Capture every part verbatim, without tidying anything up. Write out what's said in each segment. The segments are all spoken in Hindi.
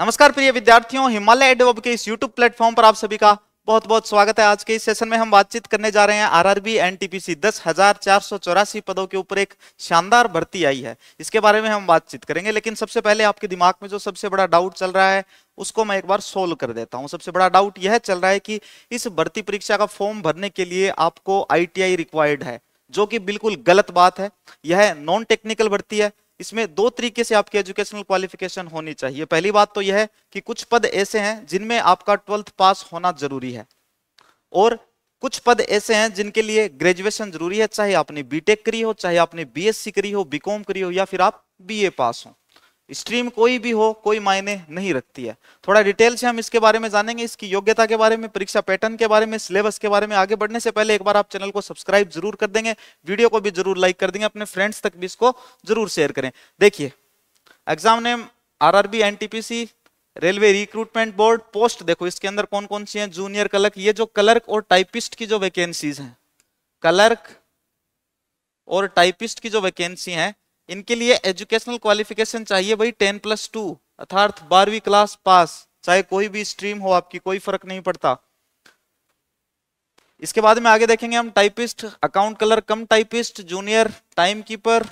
नमस्कार प्रिय विद्यार्थियों, हिमालय एडु हब के इस यूट्यूब प्लेटफॉर्म पर आप सभी का बहुत बहुत स्वागत है। आज के इस सेशन में हम बातचीत करने जा रहे हैं आरआरबी एनटीपीसी दस हजार चार सौ चौरासी पदों के ऊपर एक शानदार भर्ती आई है, इसके बारे में हम बातचीत करेंगे। लेकिन सबसे पहले आपके दिमाग में जो सबसे बड़ा डाउट चल रहा है उसको मैं एक बार सोल्व कर देता हूं। सबसे बड़ा डाउट यह चल रहा है कि इस भर्ती परीक्षा का फॉर्म भरने के लिए आपको आई टी आई रिक्वायर्ड है, जो कि बिल्कुल गलत बात है। यह नॉन टेक्निकल भर्ती है। इसमें दो तरीके से आपकी एजुकेशनल क्वालिफिकेशन होनी चाहिए। पहली बात तो यह है कि कुछ पद ऐसे हैं जिनमें आपका ट्वेल्थ पास होना जरूरी है और कुछ पद ऐसे हैं जिनके लिए ग्रेजुएशन जरूरी है, चाहे आपने बीटेक करी हो, चाहे आपने बीएससी करी हो, बीकॉम करी हो, या फिर आप बीए पास हो। स्ट्रीम कोई भी हो, कोई मायने नहीं रखती है। थोड़ा डिटेल से हम इसके बारे में जानेंगे, इसकी योग्यता के बारे में, परीक्षा पैटर्न के बारे में, सिलेबस के बारे में। आगे बढ़ने से पहले एक बार आप चैनल को सब्सक्राइब जरूर कर देंगे, वीडियो को भी जरूर लाइक कर देंगे, अपने फ्रेंड्स तक भी इसको जरूर शेयर करें। देखिए, exam name RRB NTPC railway recruitment board. Post देखो इसके अंदर कौन कौन सी है। जूनियर क्लर्क, ये जो क्लर्क और टाइपिस्ट की जो वैकेंसीज है, क्लर्क और टाइपिस्ट की जो वैकेंसी है, इनके लिए एजुकेशनल क्वालिफिकेशन चाहिए भाई टेन प्लस टू, अर्थात बारहवीं क्लास पास, चाहे कोई भी स्ट्रीम हो आपकी, कोई फर्क नहीं पड़ता। इसके बाद में आगे देखेंगे हम typist, account clerk cum typist, junior time keeper,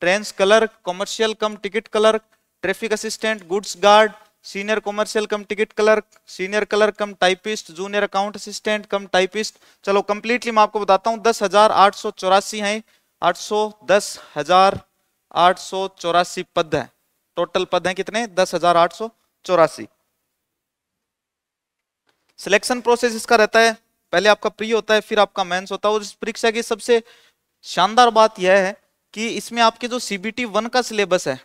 trains clerk, commercial cum ticket clerk, traffic assistant, goods guard, senior commercial cum ticket clerk, senior clerk cum typist, junior account assistant cum typist. चलो कंप्लीटली मैं आपको बताता हूँ, दस हजार आठ सौ चौरासी है, आठ सौ दस हजार आठ सौ चौरासी पद है। टोटल पद है कितने? दस हजार आठ सौ चौरासी। सिलेक्शन प्रोसेस इसका रहता है, पहले आपका प्री होता है, फिर आपका मेंस होता है। और इस परीक्षा की सबसे शानदार बात यह है कि इसमें आपके जो सीबीटी वन का सिलेबस है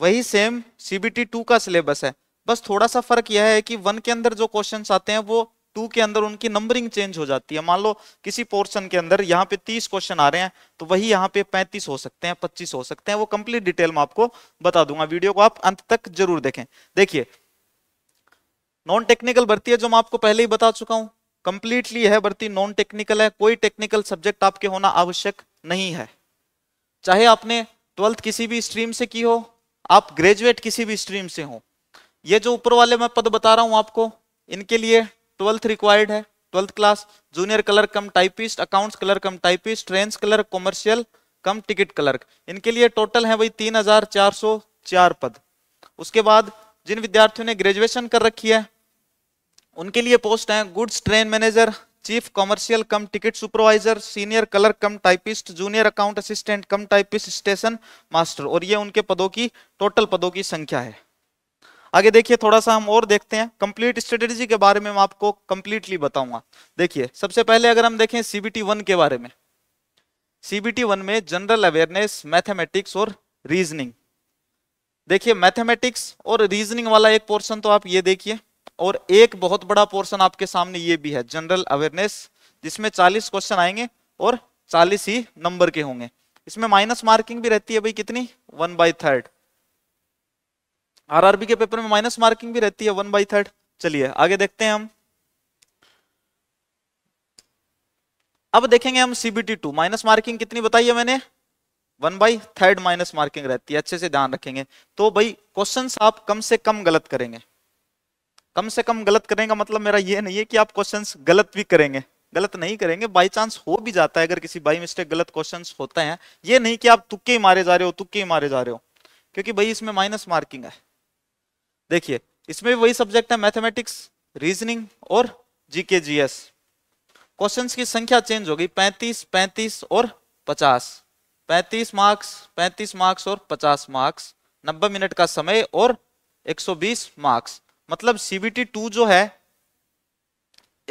वही सेम सीबीटी टू का सिलेबस है। बस थोड़ा सा फर्क यह है कि वन के अंदर जो क्वेश्चंस आते हैं वो टू के अंदर उनकी नंबरिंग चेंज हो जाती है। मान लो किसी पोर्शन के अंदर यहाँ पे तीस क्वेश्चन आ रहे हैं तो वही यहाँ पे पैंतीस हो सकते हैं, पच्चीस हो सकते हैं। वो कंप्लीट डिटेल में आपको बता दूंगा, वीडियो को आप अंत तक जरूर देखें। देखिए, नॉन टेक्निकल भर्ती है, जो मैं आपको पहले ही बता चुका हूँ। कंप्लीटली यह भर्ती नॉन टेक्निकल है, कोई टेक्निकल सब्जेक्ट आपके होना आवश्यक नहीं है। चाहे आपने ट्वेल्थ किसी भी स्ट्रीम से की हो, आप ग्रेजुएट किसी भी स्ट्रीम से हो, ये जो ऊपर वाले मैं पद बता रहा हूँ आपको, इनके लिए ट्वेल्थ रिक्वायर्ड है, twelfth class. Junior clerk cum typist, accounts clerk cum typist, trains clerk, commercial cum ticket clerk, इनके लिए टोटल है वही तीन हजार चार सौ चार पद। उसके बाद जिन विद्यार्थियों ने ग्रेजुएशन कर रखी है उनके लिए पोस्ट है goods train manager, chief commercial cum ticket supervisor, senior clerk cum typist, junior account assistant cum typist, station master. और ये उनके पदों की, टोटल पदों की संख्या है। आगे देखिए, थोड़ा सा हम और देखते हैं कंप्लीट स्ट्रेटेजी के बारे में, मैं आपको कंप्लीटली बताऊंगा। देखिए, सबसे पहले अगर हम देखें सीबीटी वन के बारे में, सीबीटी वन में जनरल अवेयरनेस, मैथमेटिक्स और रीजनिंग। देखिए, मैथमेटिक्स और रीजनिंग वाला एक पोर्शन तो आप ये देखिए, और एक बहुत बड़ा पोर्शन आपके सामने ये भी है जनरल अवेयरनेस, जिसमें चालीस क्वेश्चन आएंगे और चालीस ही नंबर के होंगे। इसमें माइनस मार्किंग भी रहती है भाई, कितनी? One by third. आरआरबी के पेपर में माइनस मार्किंग भी रहती है, वन बाई थर्ड। चलिए आगे देखते हैं हम। अब देखेंगे हम सीबीटी टू, माइनस मार्किंग कितनी बताई है मैंने? One by third minus marking रहती है। अच्छे से ध्यान रखेंगे तो भाई क्वेश्चंस आप कम से कम गलत करेंगे। कम से कम गलत करेंगे मतलब मेरा ये नहीं है कि आप क्वेश्चंस गलत भी करेंगे, गलत नहीं करेंगे। बाई चांस हो भी जाता है, अगर किसी बाई मिस्टेक गलत क्वेश्चंस होते हैं। ये नहीं कि आप तुक्के ही मारे जा रहे हो, तुक्के ही मारे जा रहे हो, क्योंकि भाई इसमें माइनस मार्किंग है। देखिए, इसमें भी वही सब्जेक्ट है मैथमेटिक्स, रीजनिंग और जीके जीएस। क्वेश्चंस की संख्या चेंज हो गई, पैंतीस पैंतीस और पचास, पैंतीस मार्क्स, पैंतीस मार्क्स और पचास मार्क्स, नब्बे मिनट का समय और एक सौ बीस मार्क्स। मतलब सीबीटी टू जो है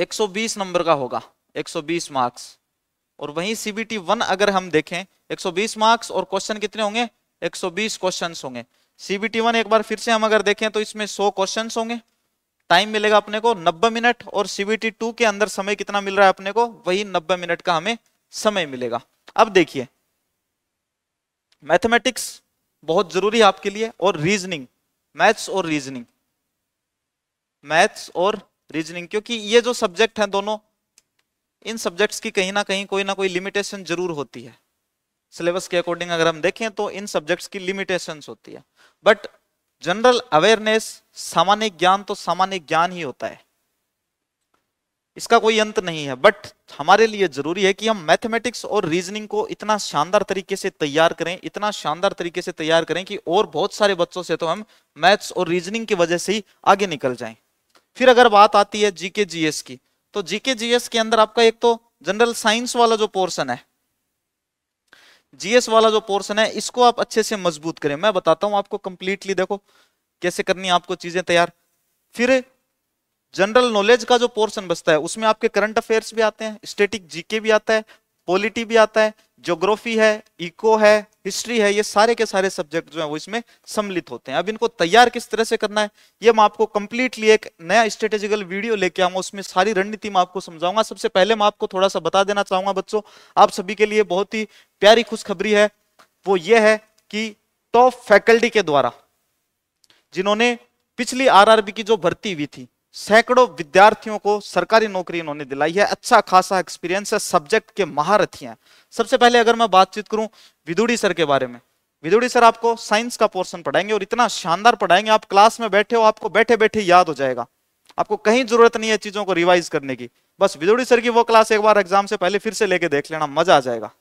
एक सौ बीस नंबर का होगा, एक सौ बीस मार्क्स। और वहीं सीबीटी वन अगर हम देखें, एक सौ बीस मार्क्स और क्वेश्चन कितने होंगे? एक सौ बीस क्वेश्चंस होंगे। सीबीटी वन एक बार फिर से हम अगर देखें तो इसमें सौ क्वेश्चंस होंगे, टाइम मिलेगा अपने को नब्बे मिनट। और सीबीटी टू के अंदर समय कितना मिल रहा है अपने को? वही नब्बे मिनट का हमें समय मिलेगा। अब देखिए, मैथमेटिक्स बहुत जरूरी है आपके लिए, और रीजनिंग, मैथ्स और रीजनिंग, मैथ्स और रीजनिंग, क्योंकि ये जो सब्जेक्ट हैं दोनों, इन सब्जेक्ट्स की कहीं ना कहीं कोई ना कोई लिमिटेशन जरूर होती है। सिलेबस के अकॉर्डिंग अगर हम देखें तो इन सब्जेक्ट्स की लिमिटेशंस होती है, बट जनरल अवेयरनेस, सामान्य ज्ञान तो सामान्य ज्ञान ही होता है, इसका कोई अंत नहीं है। बट हमारे लिए जरूरी है कि हम मैथमेटिक्स और रीजनिंग को इतना शानदार तरीके से तैयार करें, इतना शानदार तरीके से तैयार करें कि और बहुत सारे बच्चों से तो हम मैथ्स और रीजनिंग की वजह से ही आगे निकल जाएं। फिर अगर बात आती है जीके जीएस की, तो जीके जीएस के अंदर आपका एक तो जनरल साइंस वाला जो पोर्शन है, जीएस वाला जो पोर्शन है, इसको आप अच्छे से मजबूत करें। मैं बताता हूं आपको कंप्लीटली, देखो कैसे करनी है आपको चीजें तैयार। फिर जनरल नॉलेज का जो पोर्शन बचता है, उसमें आपके करंट अफेयर्स भी आते हैं, स्टैटिक जीके भी आता है, पॉलिटी भी आता है, ज्योग्राफी है, इको है, हिस्ट्री है, ये सारे के सारे सब्जेक्ट जो है वो इसमें सम्मिलित होते हैं। अब इनको तैयार किस तरह से करना है, ये मैं आपको कंप्लीटली एक नया स्ट्रेटेजिकल वीडियो लेके आऊंगा, उसमें सारी रणनीति मैं आपको समझाऊंगा। सबसे पहले मैं आपको थोड़ा सा बता देना चाहूंगा बच्चों, आप सभी के लिए बहुत ही प्यारी खुशखबरी है, वो ये है कि टॉप फैकल्टी के द्वारा जिन्होंने पिछली आरआरबी की जो भर्ती हुई थी, सैकड़ों विद्यार्थियों को सरकारी नौकरी इन्होंने दिलाई है, अच्छा खासा एक्सपीरियंस है, सब्जेक्ट के महारथी हैं। सबसे पहले अगर मैं बातचीत करूं विदुरी सर के बारे में, विदुरी सर आपको साइंस का पोर्शन पढ़ाएंगे और इतना शानदार पढ़ाएंगे, आप क्लास में बैठे हो आपको बैठे बैठे याद हो जाएगा, आपको कहीं जरूरत नहीं है चीजों को रिवाइज करने की। बस विदुरी सर की वो क्लास एक बार एग्जाम से पहले फिर से लेके देख लेना, मजा आ जाएगा,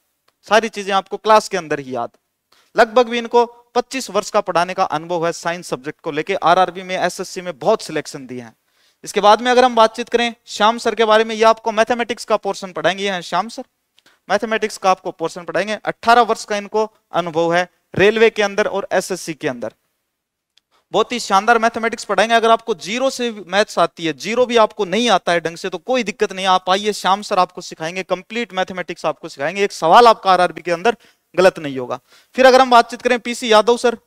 सारी चीजें आपको क्लास के अंदर ही याद। लगभग भी इनको पच्चीस वर्ष का पढ़ाने का अनुभव है साइंस सब्जेक्ट को लेके, आरआरबी में एसएससी में बहुत सिलेक्शन दिए हैं। इसके बाद में अगर हम बातचीत करें श्याम सर के बारे में, ये आपको मैथमेटिक्स का पोर्शन पढ़ाएंगे, ये हैं श्याम सर, मैथमेटिक्स का आपको पोर्शन पढ़ाएंगे, अठारह वर्ष का इनको अनुभव है रेलवे के अंदर और एसएससी के अंदर, बहुत ही शानदार मैथमेटिक्स पढ़ाएंगे। अगर आपको जीरो से मैथ्स आती है, जीरो भी आपको नहीं आता है ढंग से, तो कोई दिक्कत नहीं, आप आइए, श्याम सर आपको सिखाएंगे, कंप्लीट मैथमेटिक्स आपको सिखाएंगे, एक सवाल आपका आरआरबी के अंदर गलत नहीं होगा। फिर अगर हम बातचीत करें PC Yadav sir,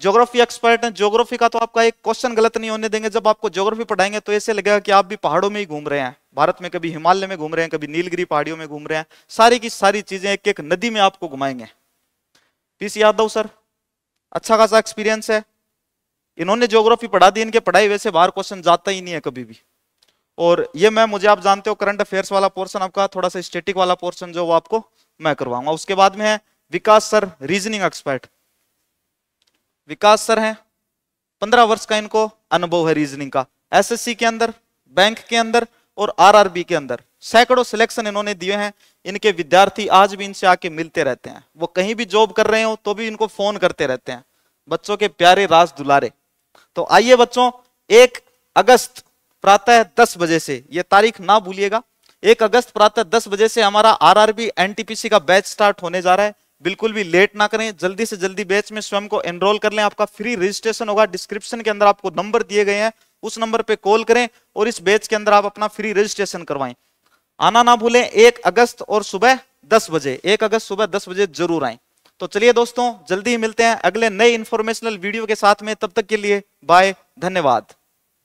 geography expert हैं, ज्योग्राफी का तो आपका एक क्वेश्चन गलत नहीं होने देंगे। जब आपको ज्योग्राफी पढ़ाएंगे तो ऐसे लगेगा कि आप भी पहाड़ों में ही घूम रहे हैं, भारत में कभी हिमालय में घूम रहे हैं, कभी नीलगिरी पहाड़ियों में घूम रहे हैं, सारी की सारी चीजें एक एक नदी में आपको घुमाएंगे। पीसी यादव सर अच्छा खासा एक्सपीरियंस है, इन्होंने ज्योग्राफी पढ़ा दी, इनके पढ़ाई वैसे बाहर क्वेश्चन जाता ही नहीं है कभी भी। और ये मैं मुझे आप जानते हो करंट अफेयर्स वाला पोर्शन आपका, थोड़ा सा स्टैटिक वाला पोर्शन जो वो आपको मैं करवाऊंगा। उसके बाद में है Vikas sir, reasoning expert Vikas sir हैं, पंद्रह वर्ष का इनको अनुभव है रीजनिंग का, एसएससी के अंदर, बैंक के अंदर और आरआरबी के अंदर, सैकड़ों सिलेक्शन इन्होंने दिए हैं। इनके विद्यार्थी आज भी इनसे आके मिलते रहते हैं, वो कहीं भी जॉब कर रहे हो तो भी इनको फोन करते रहते हैं, बच्चों के प्यारे राज दुलारे। तो आइए बच्चों, एक अगस्त प्रातः दस बजे से, ये तारीख ना भूलिएगा, एक अगस्त प्रातः दस बजे से हमारा आरआरबी एनटीपीसी का बैच स्टार्ट होने जा रहा है, बिल्कुल भी लेट ना करें, जल्दी से जल्दी बैच में स्वयं को एनरोल कर लें। आपका फ्री रजिस्ट्रेशन होगा, डिस्क्रिप्शन के अंदर आपको नंबर दिए गए हैं, उस नंबर पे कॉल करें और इस बैच के अंदर आप अपना फ्री रजिस्ट्रेशन करवाएं। आना ना भूलें एक अगस्त और सुबह दस बजे, एक अगस्त सुबह दस बजे जरूर आएं। तो चलिए दोस्तों, जल्दी ही मिलते हैं अगले नए इन्फॉर्मेशनल वीडियो के साथ में, तब तक के लिए बाय, धन्यवाद।